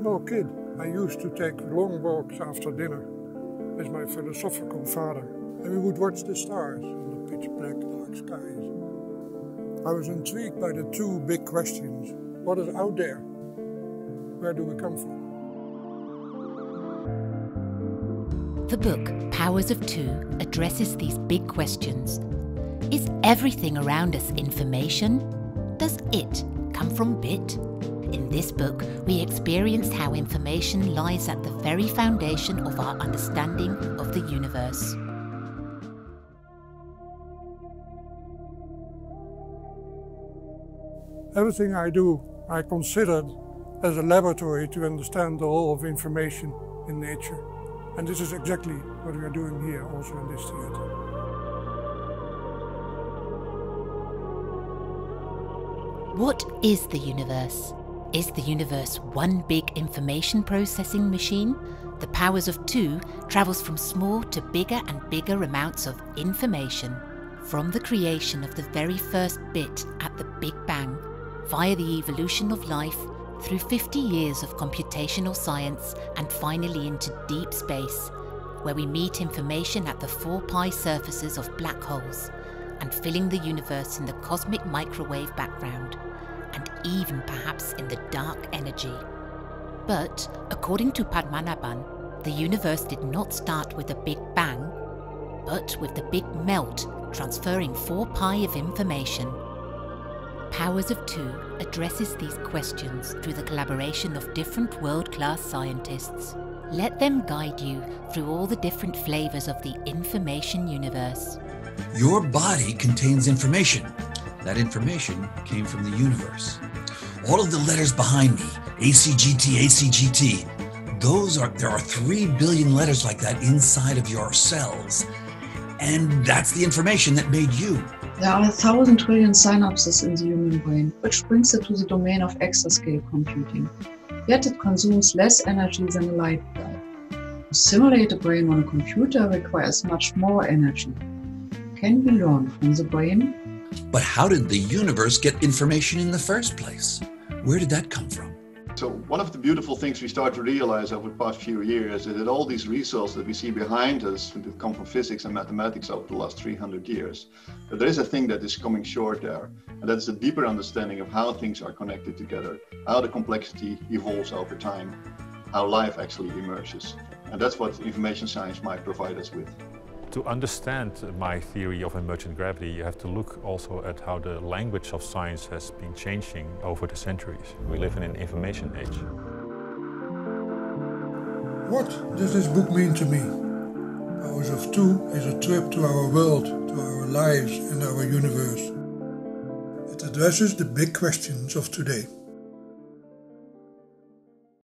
small kid, I used to take long walks after dinner with my philosophical father, and we would watch the stars in the pitch-black dark skies. I was intrigued by the two big questions. What is out there? Where do we come from? The book, Powers of Two, addresses these big questions. Is everything around us information? Does it come from bit? In this book, we experienced how information lies at the very foundation of our understanding of the universe. Everything I do, I consider as a laboratory to understand the law of information in nature. And this is exactly what we are doing here, also in this theater. What is the universe? Is the universe one big information processing machine? The Powers of Two travels from small to bigger and bigger amounts of information. From the creation of the very first bit at the Big Bang, via the evolution of life, through 50 years of computational science, and finally into deep space, where we meet information at the 4-pi surfaces of black holes, and filling the universe in the cosmic microwave background, and even perhaps in the dark energy. But, according to Padmanabhan, the universe did not start with the Big Bang, but with the Big Melt, transferring 4-pi of information. Powers of Two addresses these questions through the collaboration of different world-class scientists. Let them guide you through all the different flavors of the information universe. Your body contains information. That information came from the universe. All of the letters behind me, ACGT, ACGT, there are 3 billion letters like that inside of your cells. And that's the information that made you. There are 1,000 trillion synapses in the human brain, which brings it to the domain of exascale computing. Yet it consumes less energy than a light bulb. To simulate a brain on a computer requires much more energy. Can be learned from the brain. But how did the universe get information in the first place? Where did that come from? So one of the beautiful things we start to realize over the past few years is that all these resources that we see behind us that have come from physics and mathematics over the last 300 years, but there is a thing that is coming short there, and that is a deeper understanding of how things are connected together, how the complexity evolves over time, how life actually emerges. And that's what information science might provide us with. To understand my theory of emergent gravity, you have to look also at how the language of science has been changing over the centuries. We live in an information age. What does this book mean to me? Powers of Two is a trip to our world, to our lives and our universe. It addresses the big questions of today.